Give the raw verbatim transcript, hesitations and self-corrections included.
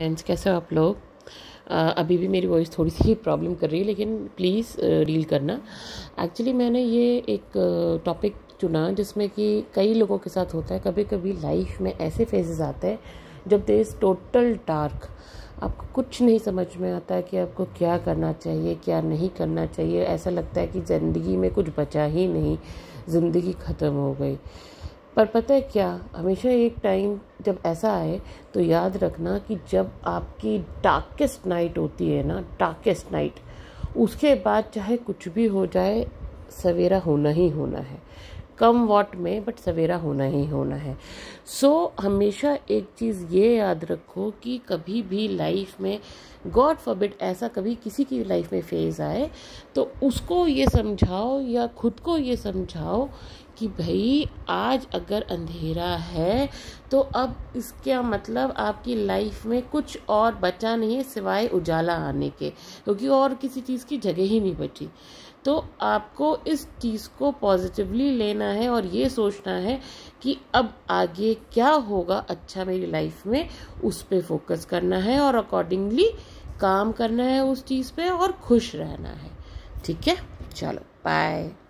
Friends, कैसे हो आप लोग। अभी भी मेरी वॉइस थोड़ी सी प्रॉब्लम कर रही है, लेकिन प्लीज़ डील करना। एक्चुअली मैंने ये एक टॉपिक चुना जिसमें कि कई लोगों के साथ होता है। कभी कभी लाइफ में ऐसे फेजेस आते हैं जब देयर इज़ टोटल डार्क, आपको कुछ नहीं समझ में आता है कि आपको क्या करना चाहिए, क्या नहीं करना चाहिए। ऐसा लगता है कि ज़िंदगी में कुछ बचा ही नहीं, ज़िंदगी ख़त्म हो गई। पर पता है क्या, हमेशा एक टाइम जब ऐसा आए तो याद रखना कि जब आपकी डार्केस्ट नाइट होती है ना, डार्केस्ट नाइट, उसके बाद चाहे कुछ भी हो जाए, सवेरा होना ही होना है। कम वॉट में, बट सवेरा होना ही होना है। सो so, हमेशा एक चीज़ ये याद रखो कि कभी भी लाइफ में, गॉड फॉरबिड, ऐसा कभी किसी की लाइफ में फेज़ आए तो उसको ये समझाओ या खुद को ये समझाओ कि भाई आज अगर अंधेरा है तो अब इसका मतलब आपकी लाइफ में कुछ और बचा नहीं है सिवाय उजाला आने के, क्योंकि और किसी चीज़ की जगह ही नहीं बची। तो आपको इस चीज़ को पॉजिटिवली लेना है और ये सोचना है कि अब आगे क्या होगा अच्छा मेरी लाइफ में, उस पे फोकस करना है और अकॉर्डिंगली काम करना है उस चीज़ पे और खुश रहना है। ठीक है, चलो बाय।